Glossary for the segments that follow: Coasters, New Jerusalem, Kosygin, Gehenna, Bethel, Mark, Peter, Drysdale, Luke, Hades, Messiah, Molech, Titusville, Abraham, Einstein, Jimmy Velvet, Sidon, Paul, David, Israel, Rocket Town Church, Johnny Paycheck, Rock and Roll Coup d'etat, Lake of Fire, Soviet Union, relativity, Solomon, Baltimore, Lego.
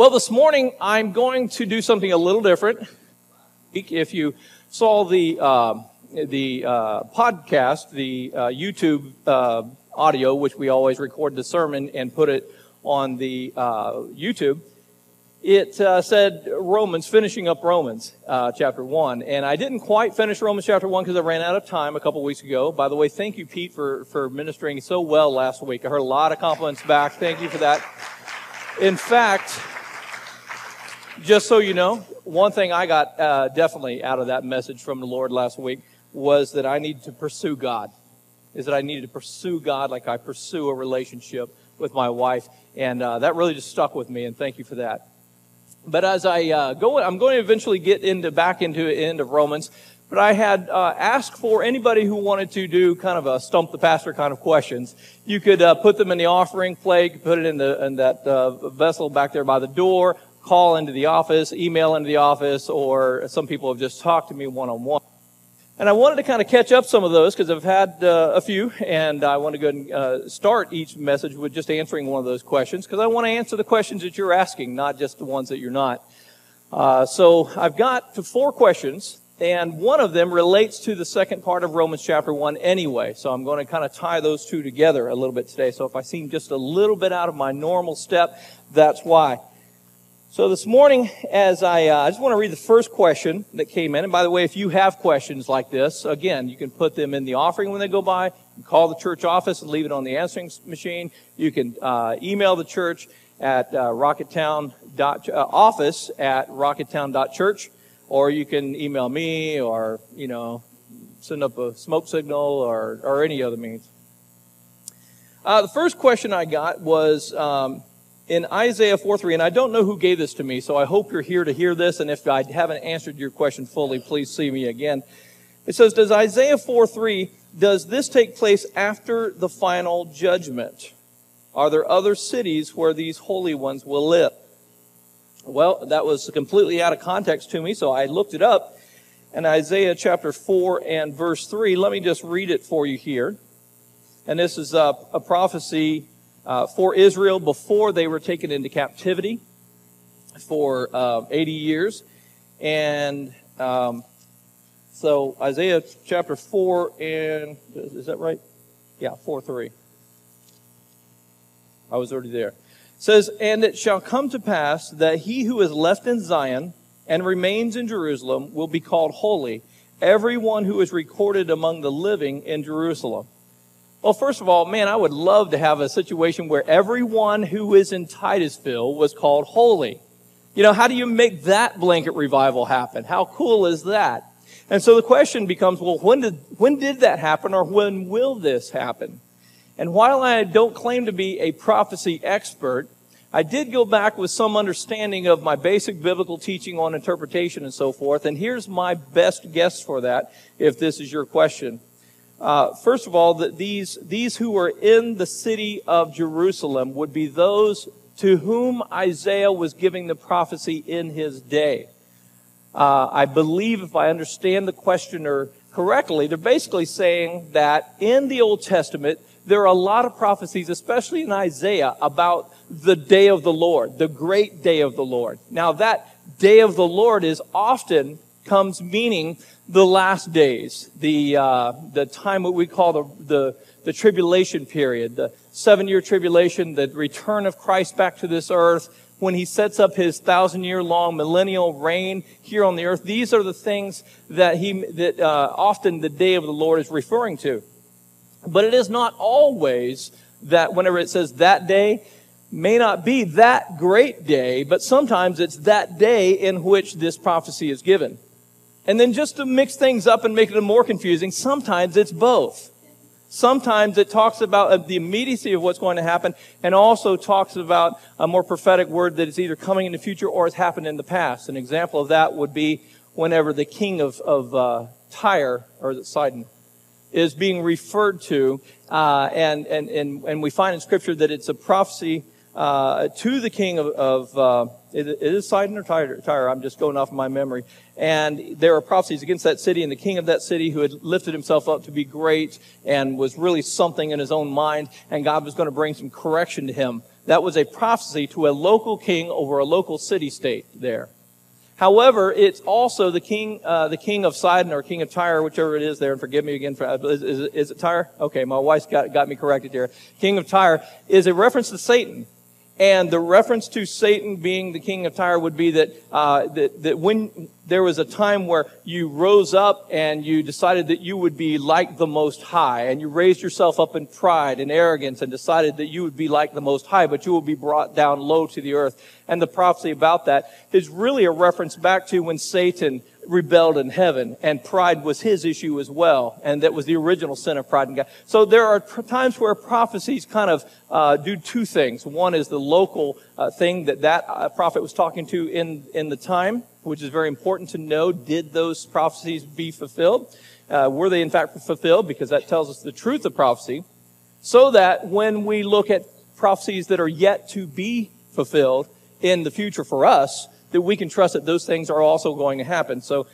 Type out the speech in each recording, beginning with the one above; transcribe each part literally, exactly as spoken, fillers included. Well, this morning I'm going to do something a little different. If you saw the uh, the uh, podcast, the uh, YouTube uh, audio, which we always record the sermon and put it on the uh, YouTube, it uh, said Romans, finishing up Romans uh, chapter one. And I didn't quite finish Romans chapter one because I ran out of time a couple weeks ago. By the way, thank you, Pete, for, for ministering so well last week. I heard a lot of compliments back. Thank you for that. In fact, just so you know, one thing I got uh, definitely out of that message from the Lord last week was that I needed to pursue God. Is that I needed to pursue God like I pursue a relationship with my wife. And uh, that really just stuck with me, and thank you for that. But as I uh, go, I'm going to eventually get into back into the end of Romans. But I had uh, asked for anybody who wanted to do kind of a stump the pastor kind of questions. You could uh, put them in the offering plate, put it in the in that uh, vessel back there by the door, call into the office, email into the office, or some people have just talked to me one-on-one. And I wanted to kind of catch up some of those because I've had uh, a few, and I want to go ahead and uh, start each message with just answering one of those questions because I want to answer the questions that you're asking, not just the ones that you're not. Uh, so I've got four questions, and one of them relates to the second part of Romans chapter one anyway. So I'm going to kind of tie those two together a little bit today. So if I seem just a little bit out of my normal step, that's why. So this morning, as I, uh, I just want to read the first question that came in. And by the way, if you have questions like this, again, you can put them in the offering when they go by. You can call the church office and leave it on the answering machine. You can uh, email the church at uh, rockettown dot, uh, office at rockettown dot church, or you can email me, or you know, send up a smoke signal, or or any other means. Uh, the first question I got was. Um, In Isaiah four three, and I don't know who gave this to me, so I hope you're here to hear this, and if I haven't answered your question fully, please see me again. It says, does Isaiah four three, does this take place after the final judgment? Are there other cities where these holy ones will live? Well, that was completely out of context to me, so I looked it up. In Isaiah chapter four and verse three, let me just read it for you here. And this is a, a prophecy Uh, for Israel before they were taken into captivity for uh, eighty years. And um, so Isaiah chapter four and, is that right? Yeah, four three. I was already there. It says, and it shall come to pass that he who is left in Zion and remains in Jerusalem will be called holy, everyone who is recorded among the living in Jerusalem. Well, first of all, man, I would love to have a situation where everyone who is in Titusville was called holy. You know, how do you make that blanket revival happen? How cool is that? And so the question becomes, well, when did when did that happen, or when will this happen? And while I don't claim to be a prophecy expert, I did go back with some understanding of my basic biblical teaching on interpretation and so forth, and here's my best guess for that, if this is your question. Uh, first of all, that these these who were in the city of Jerusalem would be those to whom Isaiah was giving the prophecy in his day. Uh, I believe, if I understand the questioner correctly, they're basically saying that in the Old Testament, there are a lot of prophecies, especially in Isaiah, about the day of the Lord, the great day of the Lord. Now, that day of the Lord is often comes meaning the last days, the uh, the time what we call the, the the tribulation period, the seven-year tribulation, the return of Christ back to this earth, when he sets up his thousand-year-long millennial reign here on the earth. These are the things that he that uh, often the day of the Lord is referring to. But it is not always that whenever it says that day, may not be that great day, but sometimes it's that day in which this prophecy is given. And then just to mix things up and make it more confusing, sometimes it's both. Sometimes it talks about the immediacy of what's going to happen and also talks about a more prophetic word that is either coming in the future or has happened in the past. An example of that would be whenever the king of, of uh, Tyre, or is it Sidon, is being referred to, uh, and, and, and, and we find in Scripture that it's a prophecy Uh, to the king of, of uh, it, it is Sidon or Tyre, Tyre, I'm just going off my memory. And there are prophecies against that city, and the king of that city who had lifted himself up to be great and was really something in his own mind, and God was going to bring some correction to him That was a prophecy to a local king over a local city-state there. However, it's also the king, uh, the king of Sidon or king of Tyre, whichever it is there. And forgive me again for is, is, is it Tyre? Okay, my wife's got got me corrected here. King of Tyre is a reference to Satan, and the reference to Satan being the king of Tyre would be that uh, that that when there was a time where you rose up and you decided that you would be like the Most High, and you raised yourself up in pride and arrogance and decided that you would be like the Most High, but you will be brought down low to the earth. And the prophecy about that is really a reference back to when Satan rebelled in heaven, and pride was his issue as well, and that was the original sin of pride in God. So there are times where prophecies kind of uh, do two things. One is the local uh, thing that that uh, prophet was talking to in, in the time, which is very important to know. Did those prophecies be fulfilled? Uh, were they in fact fulfilled? Because that tells us the truth of prophecy, so that when we look at prophecies that are yet to be fulfilled in the future for us, that we can trust that those things are also going to happen. So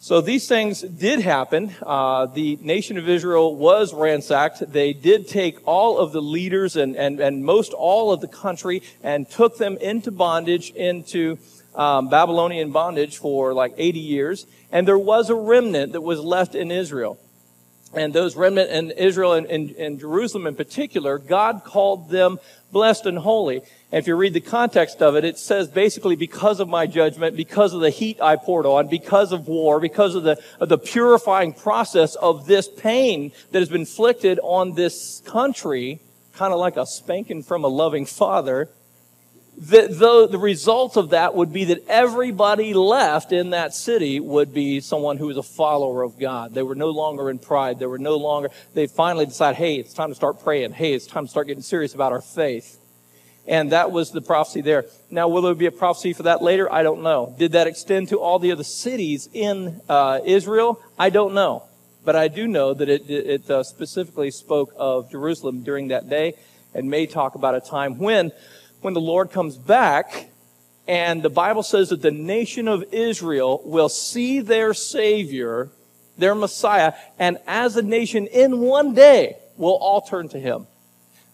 so these things did happen. Uh, the nation of Israel was ransacked. They did take all of the leaders and, and, and most all of the country and took them into bondage, into um, Babylonian bondage for like eighty years. And there was a remnant that was left in Israel. And those remnant in Israel and in, in Jerusalem in particular, God called them blessed and holy. And if you read the context of it, it says basically because of my judgment, because of the heat I poured on, because of war, because of the, of the purifying process of this pain that has been inflicted on this country, kind of like a spanking from a loving father, the, the, the result of that would be that everybody left in that city would be someone who was a follower of God. They were no longer in pride. They were no longer, they finally decided, hey, it's time to start praying. Hey, it's time to start getting serious about our faith. And that was the prophecy there. Now, will there be a prophecy for that later? I don't know. Did that extend to all the other cities in uh, Israel? I don't know. But I do know that it, it uh, specifically spoke of Jerusalem during that day, and may talk about a time when When the Lord comes back, and the Bible says that the nation of Israel will see their Savior, their Messiah, and as a nation in one day will all turn to Him.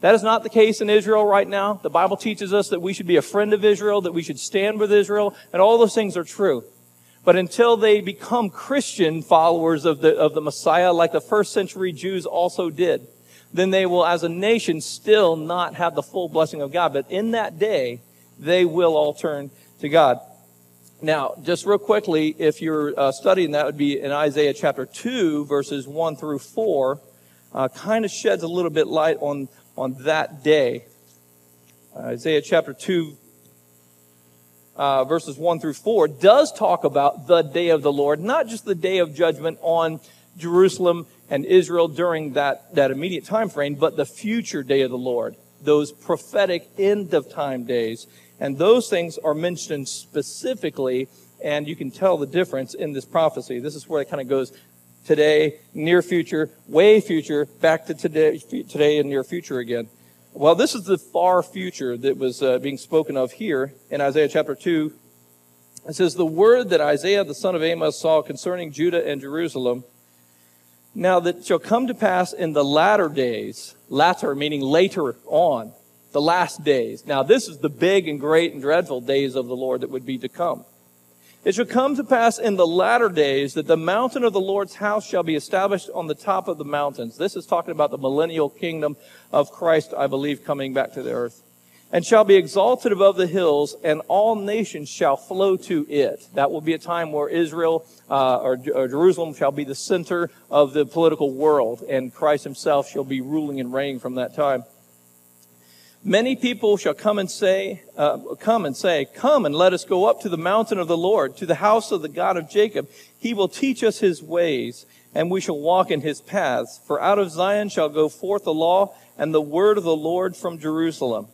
That is not the case in Israel right now. The Bible teaches us that we should be a friend of Israel, that we should stand with Israel, and all those things are true. But until they become Christian followers of the, of the Messiah, like the first century Jews also did, then they will, as a nation, still not have the full blessing of God. But in that day, they will all turn to God. Now, just real quickly, if you're uh, studying, that would be in Isaiah chapter two, verses one through four. Uh, kind of sheds a little bit light on, on that day. Uh, Isaiah chapter two, uh, verses one through four, does talk about the day of the Lord, not just the day of judgment on Jerusalem and Israel during that, that immediate time frame, but the future day of the Lord, those prophetic end-of-time days. And those things are mentioned specifically, and you can tell the difference in this prophecy. This is where it kind of goes today, near future, way future, back to today, today and near future again. Well, this is the far future that was uh, being spoken of here in Isaiah chapter two. It says, "The word that Isaiah the son of Amoz saw concerning Judah and Jerusalem, now that shall come to pass in the latter days," latter meaning later on, the last days. Now this is the big and great and dreadful days of the Lord that would be to come. "It shall come to pass in the latter days that the mountain of the Lord's house shall be established on the top of the mountains." This is talking about the millennial kingdom of Christ, I believe, coming back to the earth. "And shall be exalted above the hills, and all nations shall flow to it." That will be a time where Israel uh, or, or Jerusalem shall be the center of the political world, and Christ himself shall be ruling and reigning from that time. "Many people shall come and say, uh, come and say, come and let us go up to the mountain of the Lord, to the house of the God of Jacob. He will teach us his ways, and we shall walk in his paths. For out of Zion shall go forth the law and the word of the Lord from Jerusalem.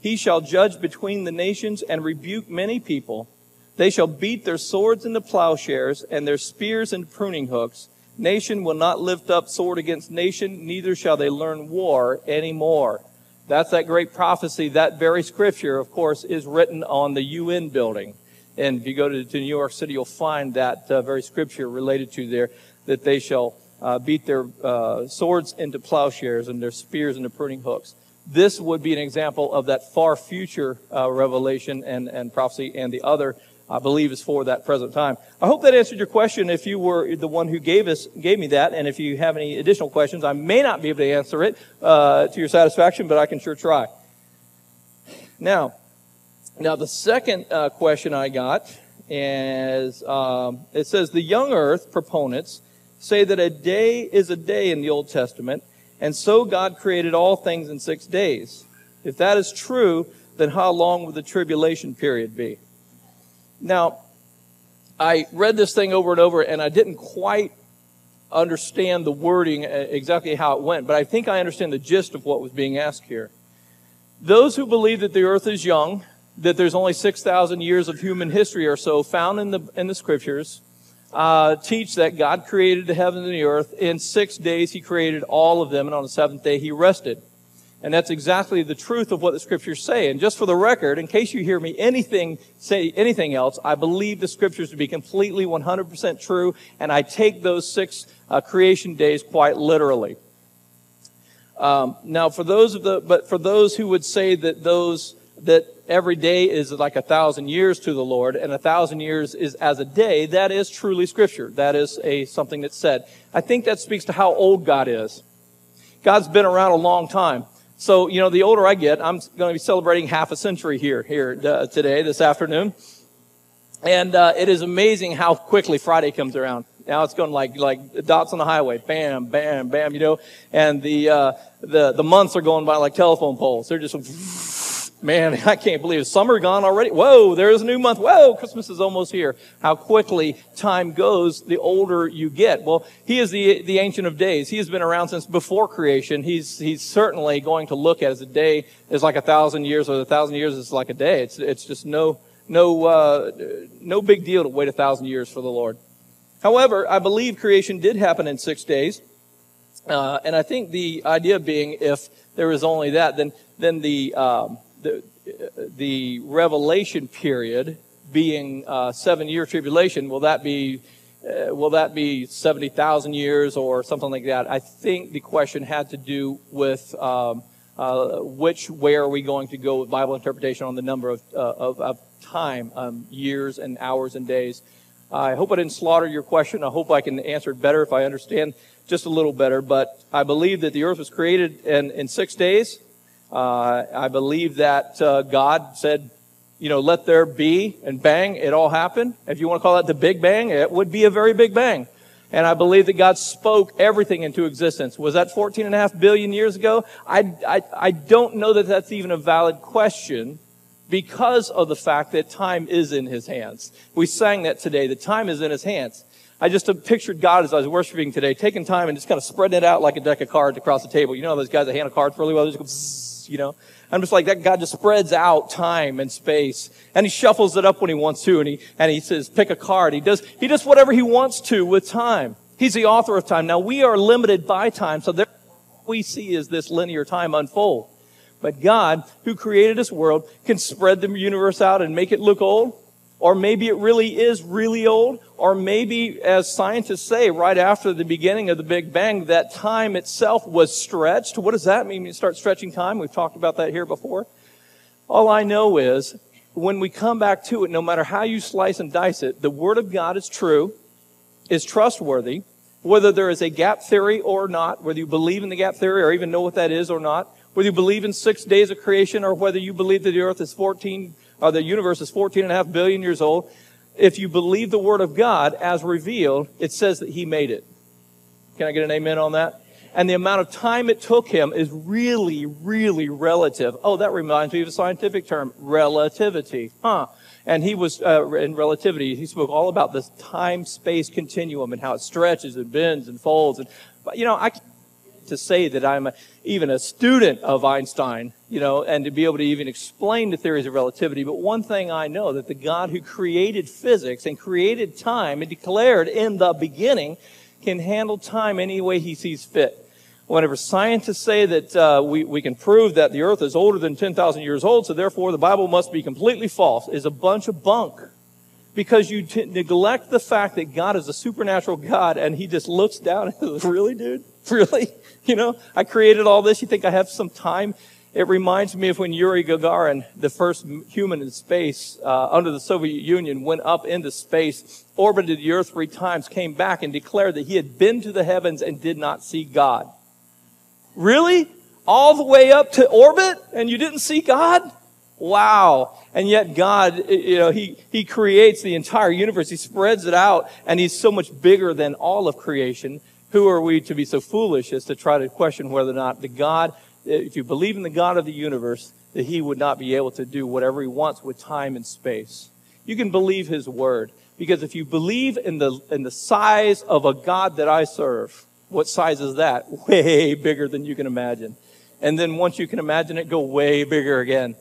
He shall judge between the nations and rebuke many people. They shall beat their swords into plowshares and their spears into pruning hooks. Nation will not lift up sword against nation, neither shall they learn war anymore." That's that great prophecy. That very scripture, of course, is written on the U N building. And if you go to, to New York City, you'll find that uh, very scripture related to there, that they shall uh, beat their uh, swords into plowshares and their spears into pruning hooks. This would be an example of that far future uh, revelation and, and prophecy, and the other, I believe, is for that present time. I hope that answered your question if you were the one who gave us gave me that. And if you have any additional questions, I may not be able to answer it uh, to your satisfaction, but I can sure try. Now, now the second uh, question I got is, um, it says, the young earth proponents say that a day is a day in the Old Testament, and so God created all things in six days. If that is true, then how long would the tribulation period be? Now, I read this thing over and over, and I didn't quite understand the wording exactly how it went, but I think I understand the gist of what was being asked here. Those who believe that the earth is young, that there's only six thousand years of human history or so found in the, in the Scriptures, Uh, teach that God created the heavens and the earth. In six days, He created all of them, and on the seventh day, He rested. And that's exactly the truth of what the Scriptures say. And just for the record, in case you hear me anything say anything else, I believe the Scriptures to be completely one hundred percent true, and I take those six uh, creation days quite literally. Um, now, for those of the, but for those who would say that those that every day is like a thousand years to the Lord, and a thousand years is as a day, that is truly Scripture. That is a something that's said. I think that speaks to how old God is. God's been around a long time. So, you know, the older I get, I'm going to be celebrating half a century here, here uh, today, this afternoon. And uh, it is amazing how quickly Friday comes around. Now it's going like like dots on the highway, bam, bam, bam, you know. And the, uh, the, the months are going by like telephone poles. They're just like, man, I can't believe it. Summer gone already. Whoa, there's a new month. Whoa, Christmas is almost here. How quickly time goes the older you get. Well, He is the the Ancient of Days. He has been around since before creation. He's he's certainly going to look at as a day is like a thousand years, or a thousand years is like a day. It's it's just no no uh, no big deal to wait a thousand years for the Lord. However, I believe creation did happen in six days, uh, and I think the idea being if there is only that, then then the um, The, the revelation period being uh, seven-year tribulation, will that be uh, will that be seventy thousand years or something like that? I think the question had to do with um, uh, which way are we going to go with Bible interpretation on the number of uh, of, of time, um, years and hours and days. I hope I didn't slaughter your question. I hope I can answer it better if I understand just a little better. But I believe that the earth was created in, in six days. Uh, I believe that uh, God said, you know, let there be, and bang, it all happened. If you want to call that the Big Bang, it would be a very big bang. And I believe that God spoke everything into existence. Was that fourteen and a half billion years ago? I, I, I don't know that that's even a valid question because of the fact that time is in His hands. We sang that today, that time is in His hands. I just pictured God as I was worshiping today, taking time and just kind of spreading it out like a deck of cards across the table. You know those guys that handle cards really well? They just go bzzz, you know? I'm just like, that God just spreads out time and space. And He shuffles it up when He wants to, and he, and he says, pick a card. He does, he does whatever He wants to with time. He's the author of time. Now, we are limited by time, so there what we see is this linear time unfold. But God, who created this world, can spread the universe out and make it look old. Or maybe it really is really old. Or maybe, as scientists say, right after the beginning of the Big Bang, that time itself was stretched. What does that mean? You start stretching time. We've talked about that here before. All I know is when we come back to it, no matter how you slice and dice it, the Word of God is true, is trustworthy, whether there is a gap theory or not, whether you believe in the gap theory or even know what that is or not, whether you believe in six days of creation or whether you believe that the earth is fourteen or the universe is fourteen and a half billion years old. If you believe the Word of God as revealed, it says that He made it. Can I get an amen on that? And the amount of time it took Him is really, really relative. Oh, that reminds me of a scientific term, relativity. Huh. And he was, uh, in relativity, he spoke all about this time-space continuum and how it stretches and bends and folds. And, but, you know, I can't to say that I'm a, even a student of Einstein, you know, and to be able to even explain the theories of relativity. But one thing I know, that the God who created physics and created time and declared in the beginning can handle time any way He sees fit. Whenever scientists say that uh, we, we can prove that the earth is older than ten thousand years old, so therefore the Bible must be completely false, is a bunch of bunk. Because you t- neglect the fact that God is a supernatural God, and He just looks down and says, really, dude? Really? You know, I created all this. You think I have some time It reminds me of when Yuri Gagarin, the first human in space uh, under the Soviet Union, went up into space, orbited the Earth three times, came back and declared that he had been to the heavens and did not see God. Really? All the way up to orbit and you didn't see God? Wow. And yet God, you know, he, he creates the entire universe. He spreads it out, and he's so much bigger than all of creation. Who are we to be so foolish as to try to question whether or not the God, if you believe in the God of the universe, that he would not be able to do whatever he wants with time and space? You can believe his word, because if you believe in the in the size of a God that I serve, what size is that? Way bigger than you can imagine. And then once you can imagine it, go way bigger again.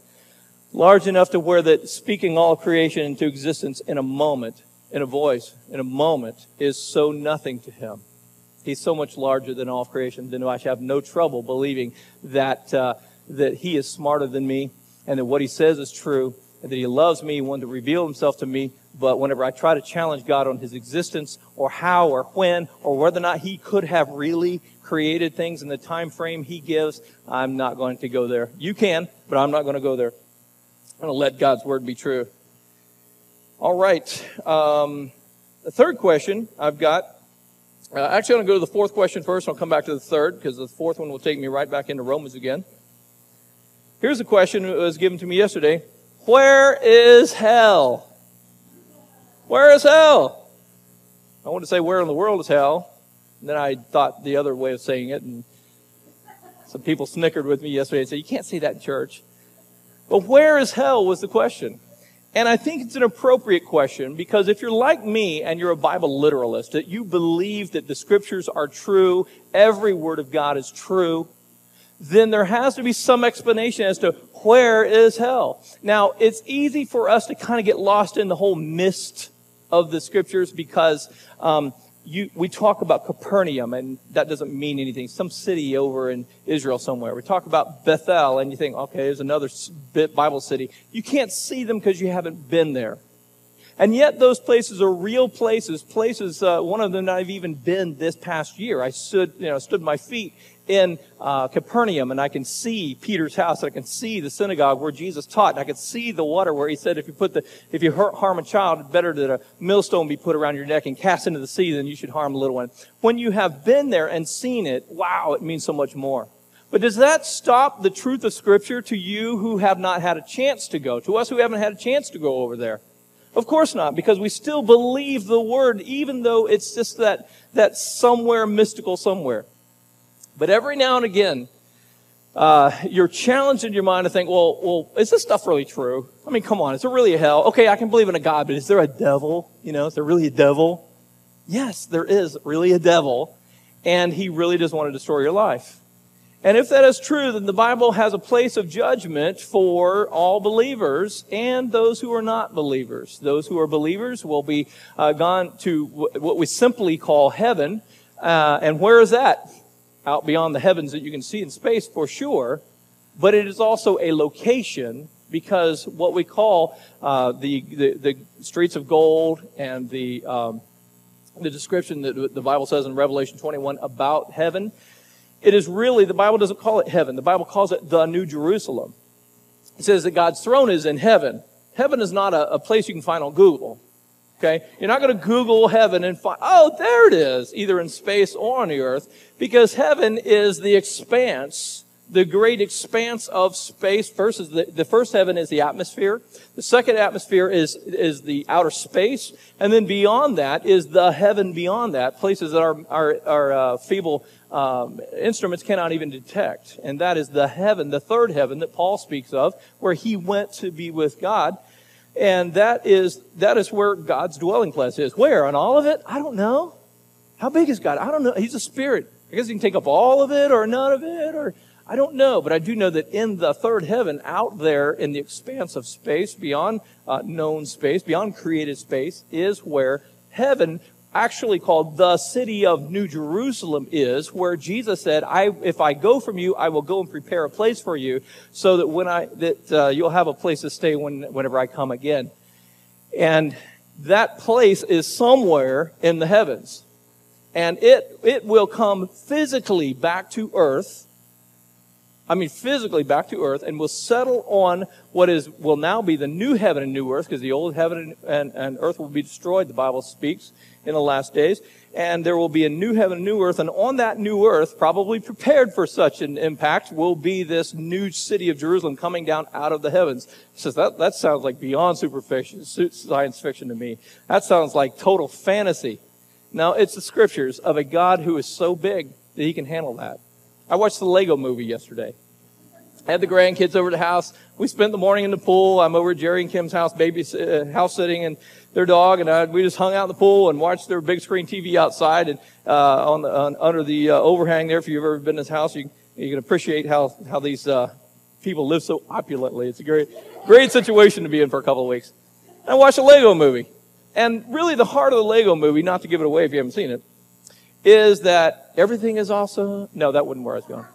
Large enough to where that speaking all creation into existence in a moment, in a voice, in a moment, is so nothing to him. He's so much larger than all creation, then I should have no trouble believing that uh, that he is smarter than me, and that what he says is true, and that he loves me, he wanted to reveal himself to me. But whenever I try to challenge God on his existence, or how, or when, or whether or not he could have really created things in the time frame he gives, I'm not going to go there. You can, but I'm not going to go there. I'm going to let God's word be true. All right. Um, the third question I've got. Uh, actually, I'm going to go to the fourth question first, and I'll come back to the third, because the fourth one will take me right back into Romans again. Here's a question that was given to me yesterday. Where is hell? Where is hell? I wanted to say, where in the world is hell? And then I thought the other way of saying it, and some people snickered with me yesterday and said, you can't say that in church. But where is hell was the question. And I think it's an appropriate question, because if you're like me and you're a Bible literalist, that you believe that the scriptures are true, every word of God is true, then there has to be some explanation as to where is hell. Now, it's easy for us to kind of get lost in the whole mist of the scriptures, because um, you, we talk about Capernaum, and that doesn't mean anything. Some city over in Israel somewhere. We talk about Bethel, and you think, okay, there's another Bible city. You can't see them because you haven't been there. And yet those places are real places, places, uh, one of them that I've even been this past year. I stood, you know, stood my feet in uh, Capernaum, and I can see Peter's house, and I can see the synagogue where Jesus taught, and I can see the water where he said, if you put the, if you hurt, harm a child, better that a millstone be put around your neck and cast into the sea than you should harm a little one. When you have been there and seen it, wow, it means so much more. But does that stop the truth of Scripture to you who have not had a chance to go, to us who haven't had a chance to go over there? Of course not, because we still believe the word, even though it's just that, that somewhere mystical somewhere. But every now and again, uh, you're challenged in your mind to think, well, well, is this stuff really true? I mean, come on, is there really a hell? Okay, I can believe in a God, but is there a devil? You know, is there really a devil? Yes, there is really a devil, and he really does want to destroy your life. And if that is true, then the Bible has a place of judgment for all believers and those who are not believers. Those who are believers will be uh, gone to w what we simply call heaven. Uh, and where is that? Out beyond the heavens that you can see in space for sure. But it is also a location, because what we call uh, the, the, the streets of gold and the, um, the description that the Bible says in Revelation twenty-one about heaven, it is really, the Bible doesn't call it heaven. The Bible calls it the New Jerusalem. It says that God's throne is in heaven. Heaven is not a, a place you can find on Google. Okay? You're not going to Google heaven and find, oh, there it is, either in space or on the earth, because heaven is the expanse, the great expanse of space versus the, the first heaven is the atmosphere. The second atmosphere is, is the outer space. And then beyond that is the heaven beyond that, places that our, our, our uh, feeble Um, instruments cannot even detect. And that is the heaven, the third heaven that Paul speaks of, where he went to be with God. And that is, that is where God's dwelling place is. Where? On all of it? I don't know. How big is God? I don't know. He's a spirit. I guess he can take up all of it or none of it, or I don't know. But I do know that in the third heaven, out there in the expanse of space, beyond uh, known space, beyond created space, is where heaven, actually called the city of New Jerusalem, is, where Jesus said, I, if I go from you, I will go and prepare a place for you, so that when I, that uh, you'll have a place to stay when, whenever I come again. And that place is somewhere in the heavens. And it, it will come physically back to earth. I mean physically back to earth, and will settle on what is will now be the new heaven and new earth, because the old heaven and, and earth will be destroyed, the Bible speaks, in the last days. And there will be a new heaven and new earth, and on that new earth, probably prepared for such an impact, will be this new city of Jerusalem coming down out of the heavens. So that, that sounds like beyond superficial science fiction to me. That sounds like total fantasy. Now, it's the scriptures of a God who is so big that he can handle that. I watched the Lego movie yesterday. I had the grandkids over to the house. We spent the morning in the pool. I'm over at Jerry and Kim's house, baby, uh, house sitting, and their dog, and I, we just hung out in the pool and watched their big screen T V outside and uh, on, the, on under the uh, overhang there. If you've ever been in this house, you, you can appreciate how how these uh, people live so opulently. It's a great great situation to be in for a couple of weeks. And I watched a Lego movie. And really the heart of the Lego movie, not to give it away if you haven't seen it, is that everything is also... No, that wasn't where I was going.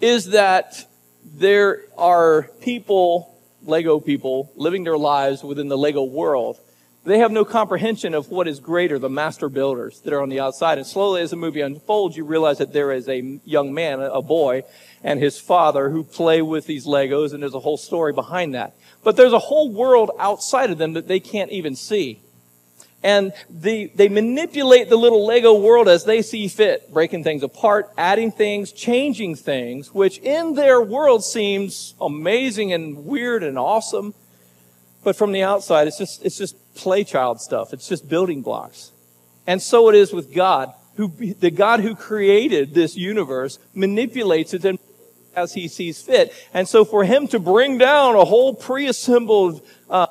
Is that there are people, Lego people, living their lives within the Lego world. They have no comprehension of what is greater, the master builders that are on the outside. And slowly as the movie unfolds, you realize that there is a young man, a boy, and his father who play with these Legos, and there's a whole story behind that. But there's a whole world outside of them that they can't even see. And the, they manipulate the little Lego world as they see fit, breaking things apart, adding things, changing things, which in their world seems amazing and weird and awesome. But from the outside, it's just, it's just play child stuff. It's just building blocks. And so it is with God, who, the God who created this universe manipulates it and as he sees fit. And so for him to bring down a whole pre-assembled uh,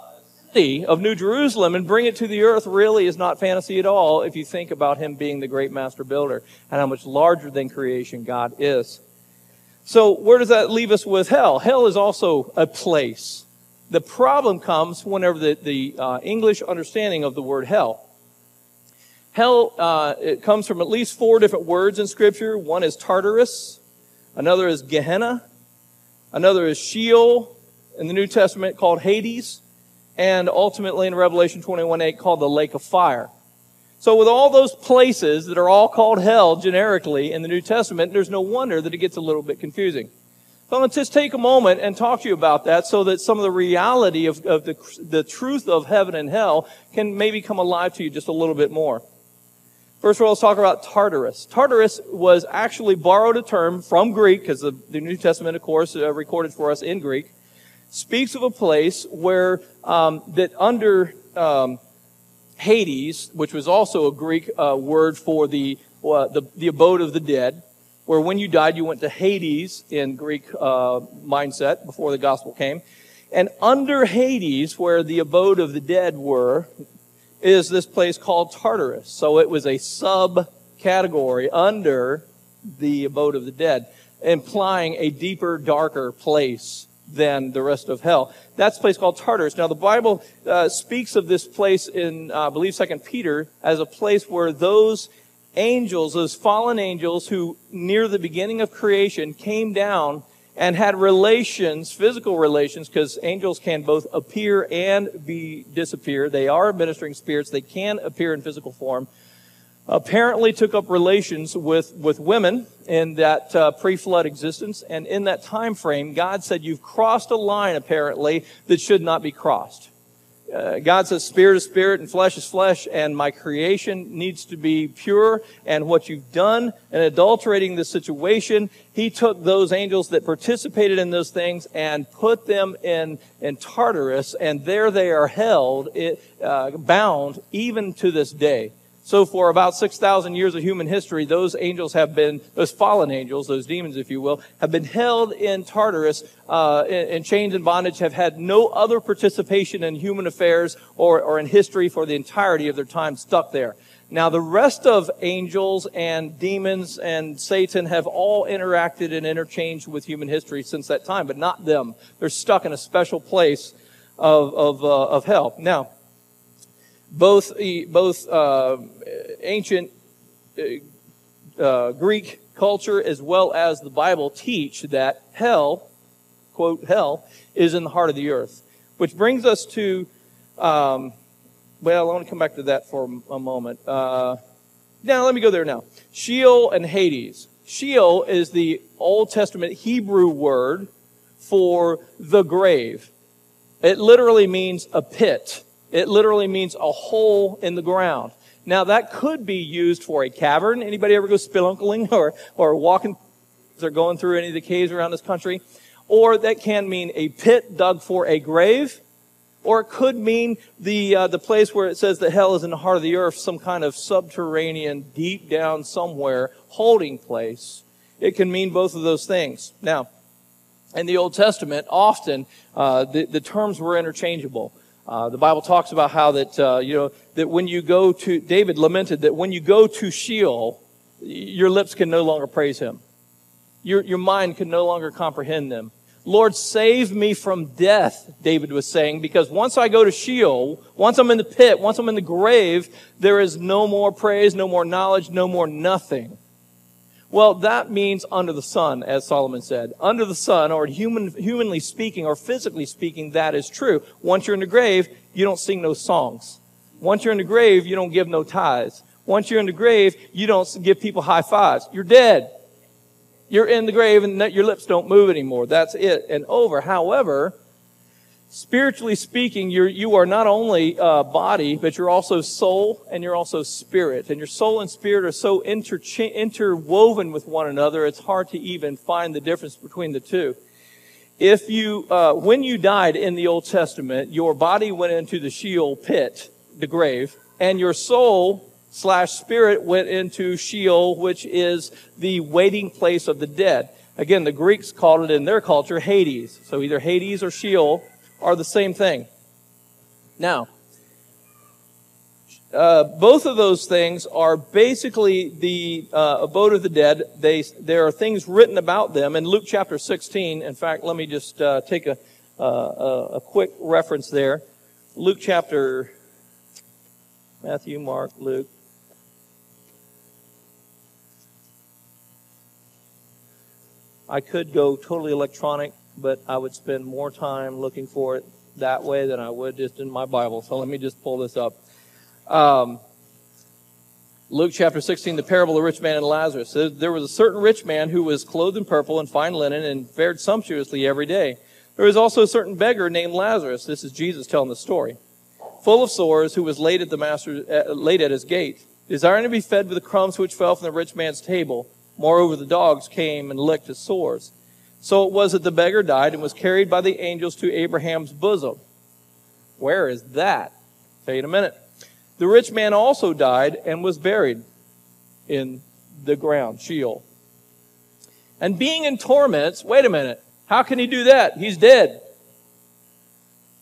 city of New Jerusalem and bring it to the earth really is not fantasy at all if you think about him being the great master builder and how much larger than creation God is. So where does that leave us with hell? Hell is also a place. The problem comes whenever the, the uh, English understanding of the word hell. Hell, uh, it comes from at least four different words in Scripture. One is Tartarus. Another is Gehenna. Another is Sheol, in the New Testament called Hades. And ultimately in Revelation twenty-one eight called the Lake of Fire. So with all those places that are all called hell generically in the New Testament, there's no wonder that it gets a little bit confusing. So I'm going to just take a moment and talk to you about that so that some of the reality of, of the, the truth of heaven and hell can maybe come alive to you just a little bit more. First of all, let's talk about Tartarus. Tartarus was actually borrowed a term from Greek, because the, the New Testament, of course, uh, recorded for us in Greek, speaks of a place where um, that under um, Hades, which was also a Greek uh, word for the, uh, the the abode of the dead, where when you died you went to Hades in Greek uh, mindset before the gospel came, and under Hades, where the abode of the dead were, is this place called Tartarus. So it was a subcategory under the abode of the dead, implying a deeper, darker place than the rest of hell. That's a place called Tartarus. Now, the Bible uh, speaks of this place in, uh, I believe, Second Peter, as a place where those angels, those fallen angels who, near the beginning of creation, came down and had relations, physical relations, because angels can both appear and be disappear. They are ministering spirits. They can appear in physical form. Apparently took up relations with, with women in that uh, pre-flood existence. And in that time frame, God said, you've crossed a line, apparently, that should not be crossed. Uh, God says, spirit is spirit and flesh is flesh, and my creation needs to be pure. And what you've done in adulterating this situation, he took those angels that participated in those things and put them in, in Tartarus, and there they are held, it, uh, bound, even to this day. So for about six thousand years of human history, those angels have been, those fallen angels, those demons, if you will, have been held in Tartarus, uh, in, in chains and bondage, have had no other participation in human affairs or, or in history for the entirety of their time stuck there. Now, the rest of angels and demons and Satan have all interacted and interchanged with human history since that time, but not them. They're stuck in a special place of, of, uh, of hell. Now, Both both uh, ancient uh, Greek culture as well as the Bible teach that hell, quote, hell, is in the heart of the earth. Which brings us to, um, well, I want to come back to that for a moment. Uh, now, let me go there now. Sheol and Hades. Sheol is the Old Testament Hebrew word for the grave. It literally means a pit. It literally means a hole in the ground. Now, that could be used for a cavern. Anybody ever go spelunkling or, or walking? They're going through any of the caves around this country. Or that can mean a pit dug for a grave. Or it could mean the uh, the place where it says that hell is in the heart of the earth, some kind of subterranean, deep down somewhere, holding place. It can mean both of those things. Now, in the Old Testament, often uh, the, the terms were interchangeable. Uh, the Bible talks about how that, uh, you know, that when you go to, David lamented that when you go to Sheol, your lips can no longer praise him. Your, your mind can no longer comprehend them. Lord, save me from death, David was saying, because once I go to Sheol, once I'm in the pit, once I'm in the grave, there is no more praise, no more knowledge, no more nothing. Well, that means under the sun, as Solomon said. Under the sun, or human, humanly speaking, or physically speaking, that is true. Once you're in the grave, you don't sing no songs. Once you're in the grave, you don't give no tithes. Once you're in the grave, you don't give people high fives. You're dead. You're in the grave, and your lips don't move anymore. That's it and over. However, spiritually speaking, you're, you are not only uh, body, but you're also soul and you're also spirit. And your soul and spirit are so intercha- interwoven with one another, it's hard to even find the difference between the two. If you, uh, when you died in the Old Testament, your body went into the Sheol pit, the grave, and your soul slash spirit went into Sheol, which is the waiting place of the dead. Again, the Greeks called it in their culture Hades. So either Hades or Sheol are the same thing. Now, uh, both of those things are basically the uh, abode of the dead. They, there are things written about them in Luke chapter sixteen. In fact, let me just uh, take a, uh, a quick reference there. Luke chapter, Matthew, Mark, Luke. I could go totally electronic, but I would spend more time looking for it that way than I would just in my Bible. So let me just pull this up. Um, Luke chapter sixteen, the parable of the rich man and Lazarus. There was a certain rich man who was clothed in purple and fine linen and fared sumptuously every day. There was also a certain beggar named Lazarus. This is Jesus telling the story. Full of sores, who was laid at the master's, uh, laid at his gate, desiring to be fed with the crumbs which fell from the rich man's table. Moreover, the dogs came and licked his sores. So it was that the beggar died and was carried by the angels to Abraham's bosom. Where is that? I'll tell you in a minute. The rich man also died and was buried in the ground, Sheol. And being in torments, wait a minute, how can he do that? He's dead.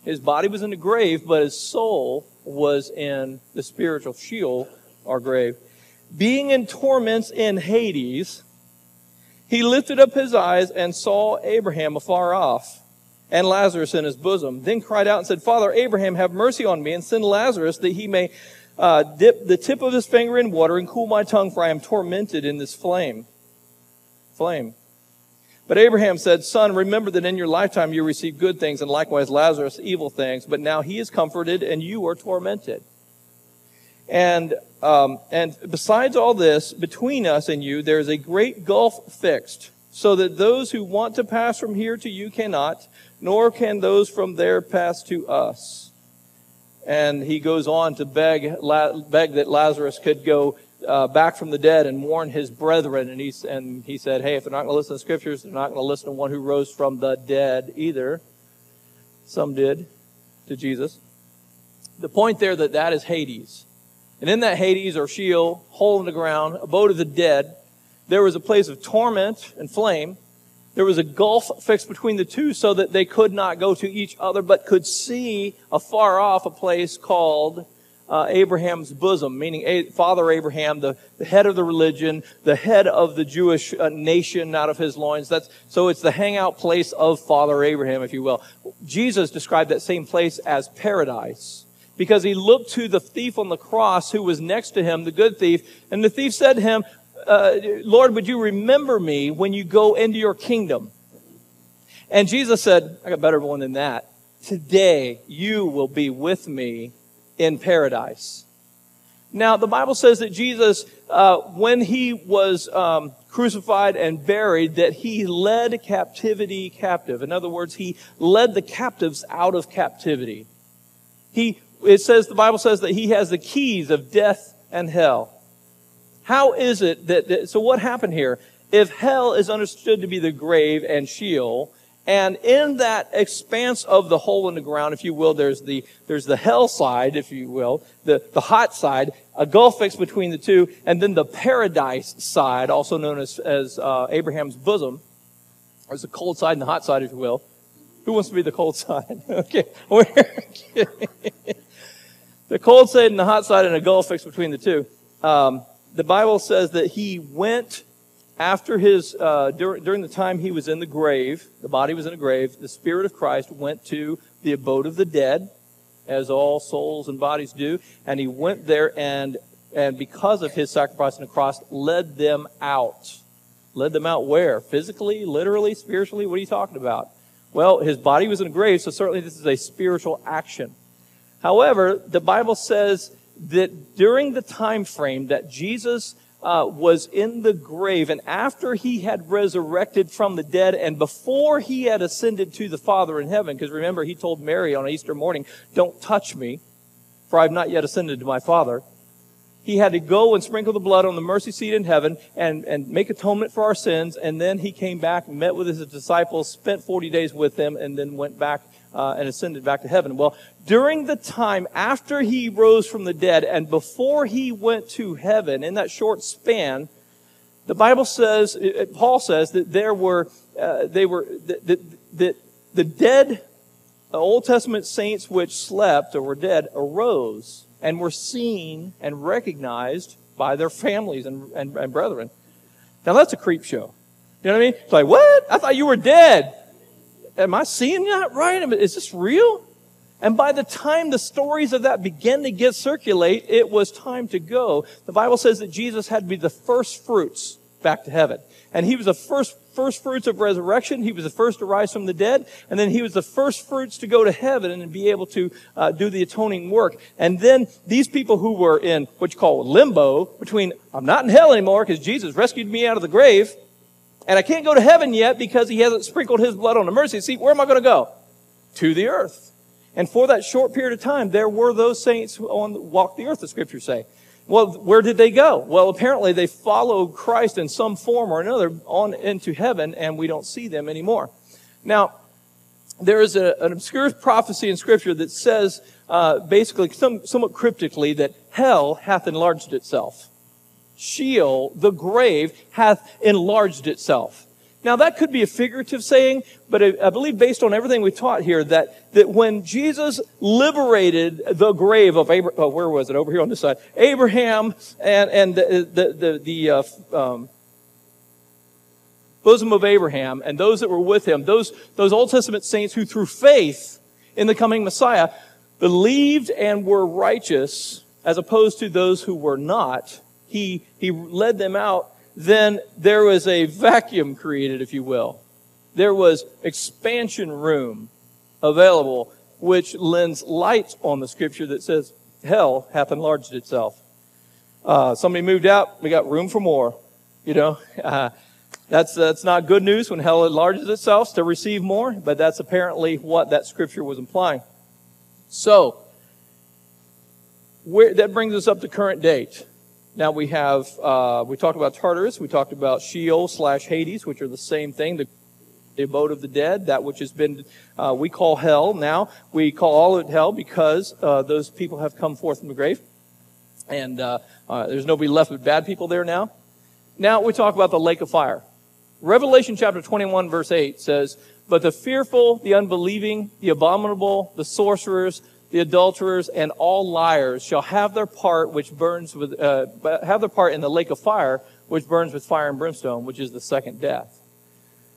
His body was in the grave, but his soul was in the spiritual Sheol, or grave. Being in torments in Hades, he lifted up his eyes and saw Abraham afar off and Lazarus in his bosom, then cried out and said, Father Abraham, have mercy on me and send Lazarus that he may uh, dip the tip of his finger in water and cool my tongue, for I am tormented in this flame. Flame. But Abraham said, Son, remember that in your lifetime you received good things and likewise Lazarus evil things, but now he is comforted and you are tormented. And um, and besides all this, between us and you, there is a great gulf fixed, so that those who want to pass from here to you cannot, nor can those from there pass to us. And he goes on to beg, la, beg that Lazarus could go uh, back from the dead and warn his brethren. And he, and he said, hey, if they're not going to listen to scriptures, they're not going to listen to one who rose from the dead either. Some did, to Jesus. The point there that that is Hades. And in that Hades or Sheol, hole in the ground, abode of the dead, there was a place of torment and flame. There was a gulf fixed between the two so that they could not go to each other, but could see afar off a place called uh, Abraham's bosom, meaning a- Father Abraham, the, the head of the religion, the head of the Jewish uh, nation out of his loins. That's, so it's the hangout place of Father Abraham, if you will. Jesus described that same place as paradise, because he looked to the thief on the cross who was next to him, the good thief, and the thief said to him, uh, Lord, would you remember me when you go into your kingdom? And Jesus said, I got a better one than that. Today you will be with me in paradise. Now, the Bible says that Jesus, uh, when he was um, crucified and buried, that he led captivity captive. In other words, he led the captives out of captivity. He, it says, the Bible says that he has the keys of death and hell. How is it that, that so what happened here? If hell is understood to be the grave and Sheol, and in that expanse of the hole in the ground, if you will, there's the there's the hell side, if you will, the, the hot side, a gulf fixed between the two, and then the paradise side, also known as, as uh, Abraham's bosom. There's the cold side and the hot side, if you will. Who wants to be the cold side? Okay. The cold side and the hot side and a gulf fixed between the two. Um, the Bible says that he went... After his, uh, dur during the time he was in the grave, the body was in a grave, the Spirit of Christ went to the abode of the dead, as all souls and bodies do, and he went there and, and because of his sacrifice on the cross, led them out. Led them out where? Physically, literally, spiritually? What are you talking about? Well, his body was in a grave, so certainly this is a spiritual action. However, the Bible says that during the time frame that Jesus Uh, was in the grave, and after he had resurrected from the dead and before he had ascended to the Father in heaven, because remember he told Mary on Easter morning, don't touch me, for I have not yet ascended to my Father. He had to go and sprinkle the blood on the mercy seat in heaven and, and make atonement for our sins, and then he came back, met with his disciples, spent forty days with them, and then went back Uh, and ascended back to heaven. Well, during the time after he rose from the dead and before he went to heaven, in that short span, the Bible says, it, it, Paul says that there were, uh, they were, that the, the, the dead the Old Testament saints which slept or were dead arose and were seen and recognized by their families and, and, and brethren. Now that's a creep show. You know what I mean? It's like, what? I thought you were dead. Am I seeing that right? Is this real? And by the time the stories of that began to get circulate, it was time to go. The Bible says that Jesus had to be the first fruits back to heaven. And he was the first, first fruits of resurrection. He was the first to rise from the dead. And then he was the first fruits to go to heaven and be able to uh, do the atoning work. And then these people who were in what you call limbo, between I'm not in hell anymore because Jesus rescued me out of the grave, and I can't go to heaven yet because he hasn't sprinkled his blood on the mercy seat. Where am I going to go? To the earth. And for that short period of time, there were those saints who on, walked the earth, the scriptures say. Well, where did they go? Well, apparently they followed Christ in some form or another on into heaven, and we don't see them anymore. Now, there is a, an obscure prophecy in Scripture that says, uh, basically, some, somewhat cryptically, that hell hath enlarged itself. Sheol, the grave, hath enlarged itself. Now, that could be a figurative saying, but I, I believe based on everything we taught here that, that when Jesus liberated the grave of Abraham, oh, where was it? Over here on this side. Abraham and, and the, the, the, the uh, um, bosom of Abraham and those that were with him, those, those Old Testament saints who through faith in the coming Messiah believed and were righteous as opposed to those who were not, He, he led them out, then there was a vacuum created, if you will. There was expansion room available, which lends light on the scripture that says, hell hath enlarged itself. Uh, somebody moved out, we got room for more. You know, uh, that's, that's not good news when hell enlarges itself to receive more, but that's apparently what that scripture was implying. So, where, that brings us up to current date. Now we have, uh, we talked about Tartarus, we talked about Sheol slash Hades, which are the same thing, the, the abode of the dead, that which has been, uh, we call hell now. We call all of it hell because uh, those people have come forth from the grave, and uh, uh, there's nobody left but bad people there now. Now we talk about the lake of fire. Revelation chapter twenty-one verse eight says, "But the fearful, the unbelieving, the abominable, the sorcerers, the adulterers and all liars shall have their part which burns with uh, have their part in the lake of fire, which burns with fire and brimstone, which is the second death."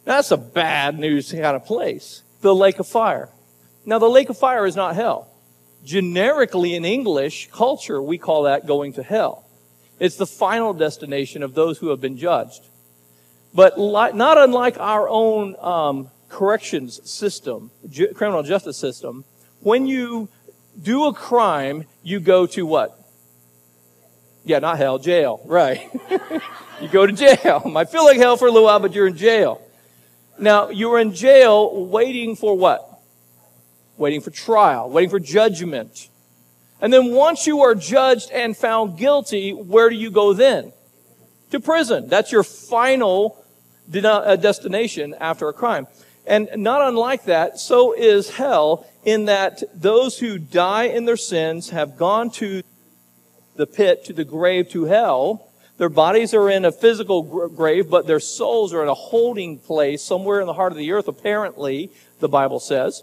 Now, that's a bad news kind of place, the lake of fire. Now, the lake of fire is not hell. Generically, in English culture, we call that going to hell. It's the final destination of those who have been judged. But like, not unlike our own um, corrections system, ju criminal justice system, when you do a crime, you go to what? Yeah, not hell, jail, right. You go to jail. I feel like hell for a little while, but you're in jail. Now, you were in jail waiting for what? Waiting for trial, waiting for judgment. And then once you are judged and found guilty, where do you go then? To prison. That's your final destination after a crime. And not unlike that, so is hell, in that those who die in their sins have gone to the pit, to the grave, to hell. Their bodies are in a physical grave, but their souls are in a holding place somewhere in the heart of the earth, apparently, the Bible says.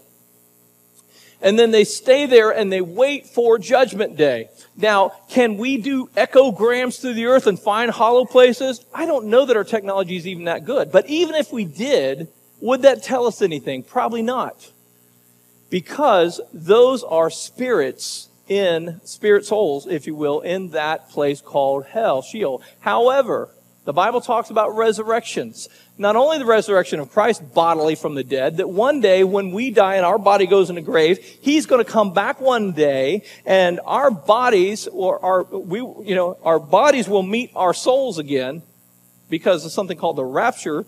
And then they stay there and they wait for Judgment Day. Now, can we do echograms through the earth and find hollow places? I don't know that our technology is even that good. But even if we did, would that tell us anything? Probably not. Because those are spirits in spirit souls, if you will, in that place called hell, Sheol. However, the Bible talks about resurrections. Not only the resurrection of Christ bodily from the dead, that one day when we die and our body goes in the grave, He's going to come back one day, and our bodies, or our we, you know, our bodies will meet our souls again, because of something called the rapture.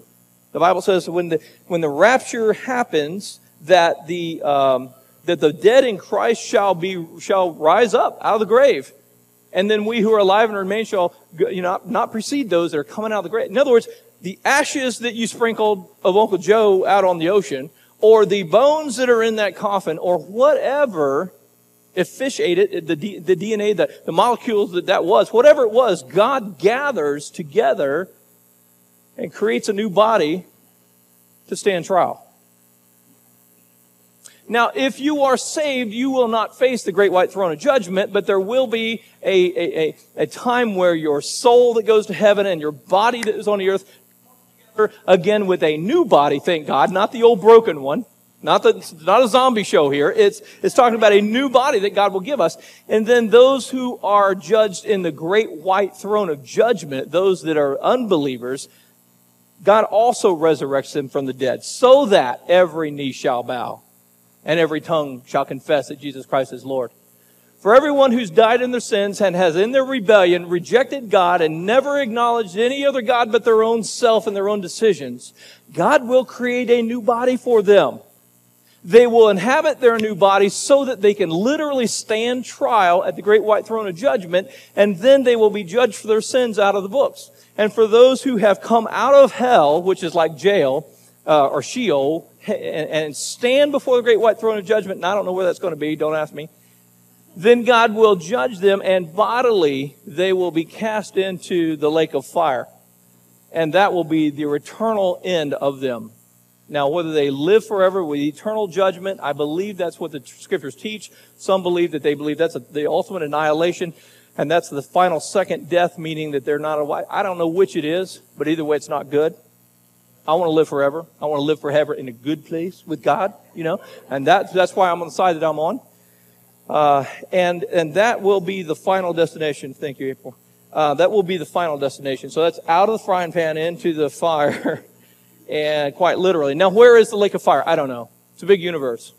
The Bible says when the when the rapture happens, that the um, that the dead in Christ shall be shall rise up out of the grave. And then we who are alive and remain shall, you know, not precede those that are coming out of the grave. In other words, the ashes that you sprinkled of Uncle Joe out on the ocean, or the bones that are in that coffin, or whatever, if fish ate it, the, D, the D N A, the, the molecules that that was, whatever it was, God gathers together and creates a new body to stand trial. Now, if you are saved, you will not face the great white throne of judgment, but there will be a, a, a, a time where your soul that goes to heaven and your body that is on the earth together again with a new body, thank God, not the old broken one, not the, not a zombie show here. It's, it's talking about a new body that God will give us. And then those who are judged in the great white throne of judgment, those that are unbelievers, God also resurrects them from the dead so that every knee shall bow and every tongue shall confess that Jesus Christ is Lord. For everyone who's died in their sins and has in their rebellion rejected God and never acknowledged any other God but their own self and their own decisions, God will create a new body for them. They will inhabit their new body so that they can literally stand trial at the great white throne of judgment, and then they will be judged for their sins out of the books. And for those who have come out of hell, which is like jail uh, or Sheol, and stand before the great white throne of judgment, and I don't know where that's going to be, don't ask me, then God will judge them, and bodily they will be cast into the lake of fire. And that will be the eternal end of them. Now, whether they live forever with eternal judgment, I believe that's what the Scriptures teach. Some believe that they believe that's the ultimate annihilation, and that's the final second death, meaning that they're not alive. I don't know which it is, but either way it's not good. I want to live forever. I want to live forever in a good place with God, you know, and that's, that's why I'm on the side that I'm on. Uh, and, and that will be the final destination. Thank you, April. Uh, that will be the final destination. So that's out of the frying pan into the fire, and quite literally. Now, where is the lake of fire? I don't know. It's a big universe.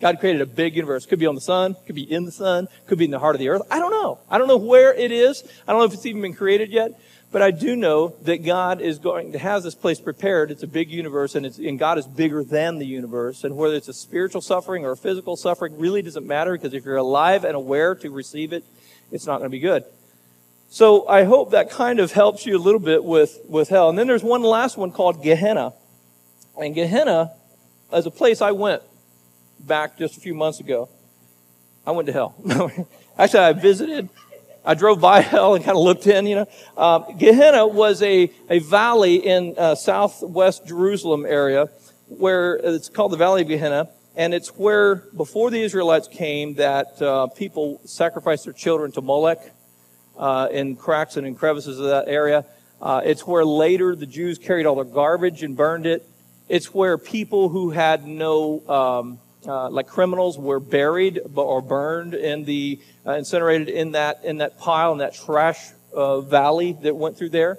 God created a big universe. Could be on the sun, could be in the sun, could be in the heart of the earth. I don't know. I don't know where it is. I don't know if it's even been created yet. But I do know that God is going to have this place prepared. It's a big universe, and, it's, and God is bigger than the universe. And whether it's a spiritual suffering or a physical suffering really doesn't matter, because if you're alive and aware to receive it, it's not going to be good. So I hope that kind of helps you a little bit with, with hell. And then there's one last one called Gehenna. And Gehenna is a place I went back just a few months ago. I went to hell. Actually, I visited. I drove by hell and kind of looked in, you know. Um, Gehenna was a, a valley in uh, southwest Jerusalem area, where it's called the Valley of Gehenna, and it's where, before the Israelites came, that uh, people sacrificed their children to Molech uh, in cracks and in crevices of that area. Uh, it's where later the Jews carried all their garbage and burned it. It's where people who had no... Um, Uh, like criminals were buried or burned in the uh, incinerated in that in that pile in that trash uh, valley that went through there,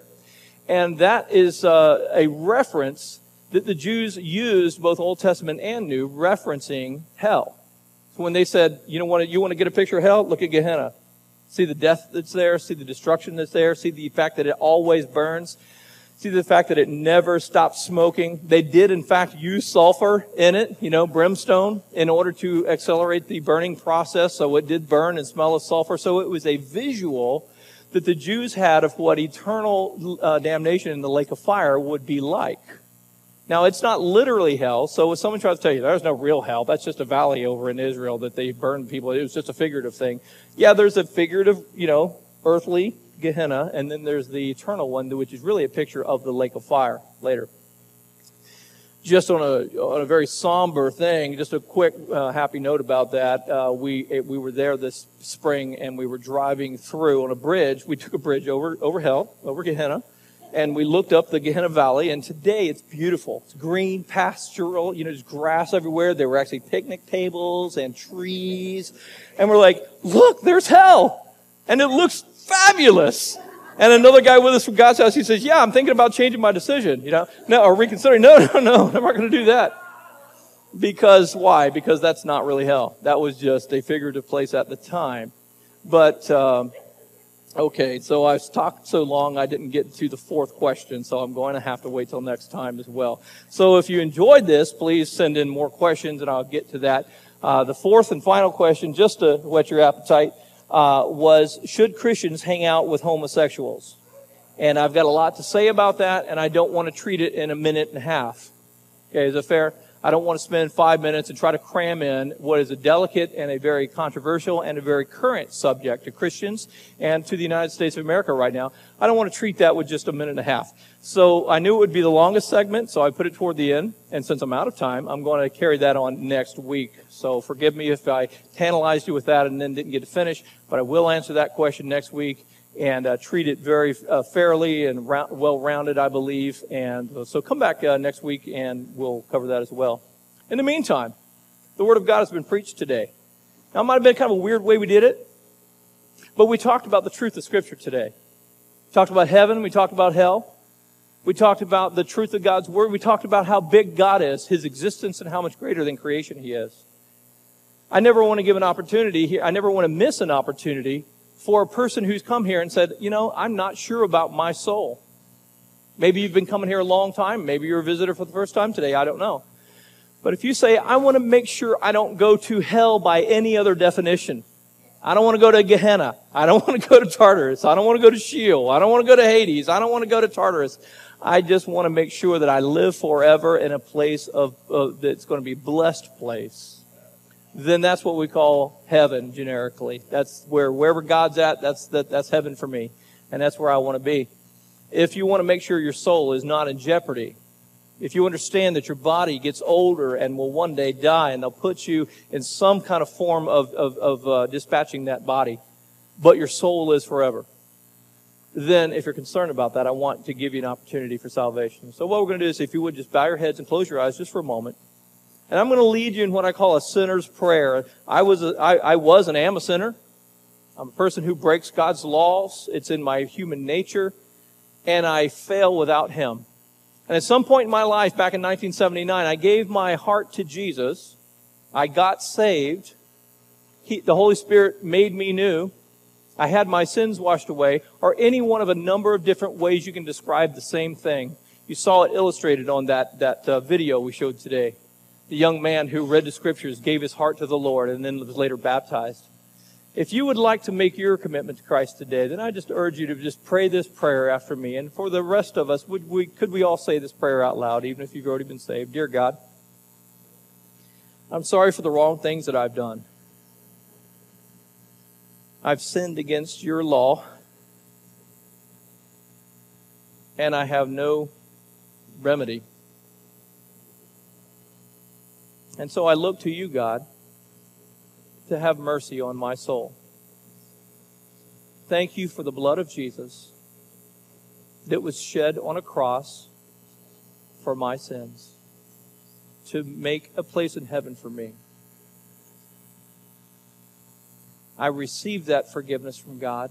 and that is uh, a reference that the Jews used, both Old Testament and New, referencing hell. So when they said, you know, want you want to get a picture of hell? Look at Gehenna. See the death that's there. See the destruction that's there. See the fact that it always burns. See the fact that it never stops smoking. They did, in fact, use sulfur in it, you know, brimstone, in order to accelerate the burning process. So it did burn and smell of sulfur. So it was a visual that the Jews had of what eternal uh, damnation in the lake of fire would be like. Now, it's not literally hell. So when someone tries to tell you there's no real hell, that's just a valley over in Israel that they burned people. It was just a figurative thing. Yeah, there's a figurative, you know, earthly Gehenna, and then there's the eternal one, which is really a picture of the lake of fire later. Just on a on a very somber thing, just a quick uh, happy note about that. Uh, we it, we were there this spring, and we were driving through on a bridge. We took a bridge over over hell, over Gehenna, and we looked up the Gehenna Valley. And today it's beautiful. It's green, pastoral. You know, there's grass everywhere. There were actually picnic tables and trees, and we're like, look, there's hell, and it looks fabulous. And another guy with us from God's house, he says, yeah, I'm thinking about changing my decision, you know, no, or reconsidering. No, no, no, I'm not going to do that. Because why? Because that's not really hell. That was just a figurative place at the time. But, um, okay, so I've talked so long I didn't get to the fourth question, so I'm going to have to wait till next time as well. So if you enjoyed this, please send in more questions, and I'll get to that. Uh, the fourth and final question, just to whet your appetite, Uh, was, should Christians hang out with homosexuals? And I've got a lot to say about that, and I don't want to treat it in a minute and a half. Okay, is that fair? I don't want to spend five minutes and try to cram in what is a delicate and a very controversial and a very current subject to Christians and to the United States of America right now. I don't want to treat that with just a minute and a half. So I knew it would be the longest segment, so I put it toward the end. And since I'm out of time, I'm going to carry that on next week. So forgive me if I tantalized you with that and then didn't get to finish, but I will answer that question next week and uh, treat it very uh, fairly and round, well-rounded, I believe. And so come back uh, next week, and we'll cover that as well. In the meantime, the Word of God has been preached today. Now, it might have been kind of a weird way we did it, but we talked about the truth of Scripture today. We talked about heaven. We talked about hell. We talked about the truth of God's Word. We talked about how big God is, His existence, and how much greater than creation He is. I never want to give an opportunity here. I never want to miss an opportunity for a person who's come here and said, you know, I'm not sure about my soul. Maybe you've been coming here a long time. Maybe you're a visitor for the first time today. I don't know. But if you say, I want to make sure I don't go to hell by any other definition. I don't want to go to Gehenna. I don't want to go to Tartarus. I don't want to go to Sheol. I don't want to go to Hades. I don't want to go to Tartarus. I just want to make sure that I live forever in a place of uh, that's going to be a blessed place. Then that's what we call heaven generically. That's where wherever God's at, that's that, that's heaven for me, and that's where I want to be. If you want to make sure your soul is not in jeopardy, if you understand that your body gets older and will one day die, and they'll put you in some kind of form of of, of uh, dispatching that body, but your soul is forever, then if you're concerned about that, I want to give you an opportunity for salvation. So what we're going to do is, if you would just bow your heads and close your eyes just for a moment. And I'm going to lead you in what I call a sinner's prayer. I was, a, I, I was and am a sinner. I'm a person who breaks God's laws. It's in my human nature. And I fail without Him. And at some point in my life, back in nineteen seventy-nine, I gave my heart to Jesus. I got saved. He, the Holy Spirit made me new. I had my sins washed away. Or any one of a number of different ways you can describe the same thing. You saw it illustrated on that, that uh, video we showed today. The young man who read the Scriptures gave his heart to the Lord and then was later baptized. If you would like to make your commitment to Christ today, then I just urge you to just pray this prayer after me. And for the rest of us, would we, could we all say this prayer out loud, even if you've already been saved? Dear God, I'm sorry for the wrong things that I've done. I've sinned against your law, and I have no remedy. And so I look to you, God, to have mercy on my soul. Thank you for the blood of Jesus that was shed on a cross for my sins, to make a place in heaven for me. I receive that forgiveness from God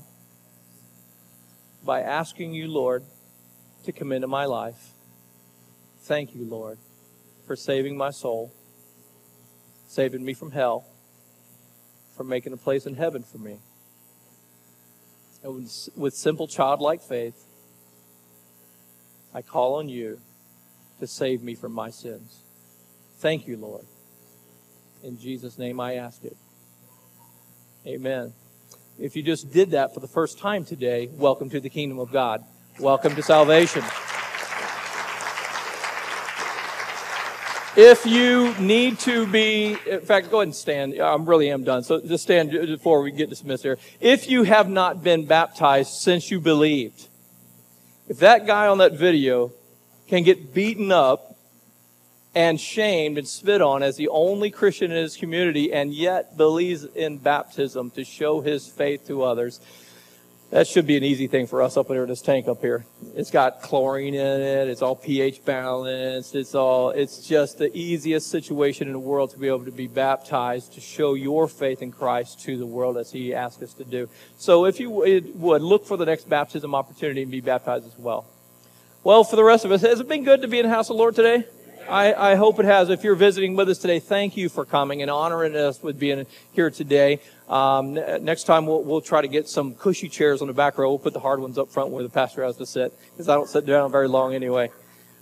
by asking you, Lord, to come into my life. Thank you, Lord, for saving my soul, saving me from hell, for making a place in heaven for me. And with simple childlike faith, I call on you to save me from my sins. Thank you, Lord. In Jesus' name I ask it. Amen. If you just did that for the first time today, welcome to the kingdom of God. Welcome to salvation. If you need to be, in fact, go ahead and stand. I really am done. So just stand before we get dismissed here. If you have not been baptized since you believed, if that guy on that video can get beaten up and shamed and spit on as the only Christian in his community and yet believes in baptism to show his faith to others, that should be an easy thing for us up here in this tank up here. It's got chlorine in it. It's all pH balanced. It's all, it's just the easiest situation in the world to be able to be baptized, to show your faith in Christ to the world as he asked us to do. So if you would, look for the next baptism opportunity and be baptized as well. Well, for the rest of us, has it been good to be in the house of the Lord today? I, I hope it has. If you're visiting with us today, thank you for coming and honoring us with being here today. Um, next time, we'll, we'll try to get some cushy chairs on the back row. We'll put the hard ones up front where the pastor has to sit, because I don't sit down very long anyway.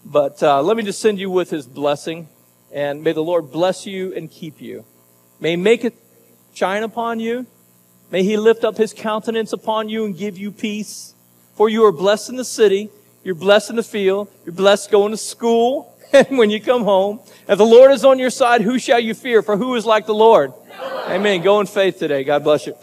But uh, let me just send you with his blessing. And may the Lord bless you and keep you. May he make it shine upon you. May he lift up his countenance upon you and give you peace. For you are blessed in the city. You're blessed in the field. You're blessed going to school. And when you come home, if the Lord is on your side, who shall you fear? For who is like the Lord? No. Amen. Go in faith today. God bless you.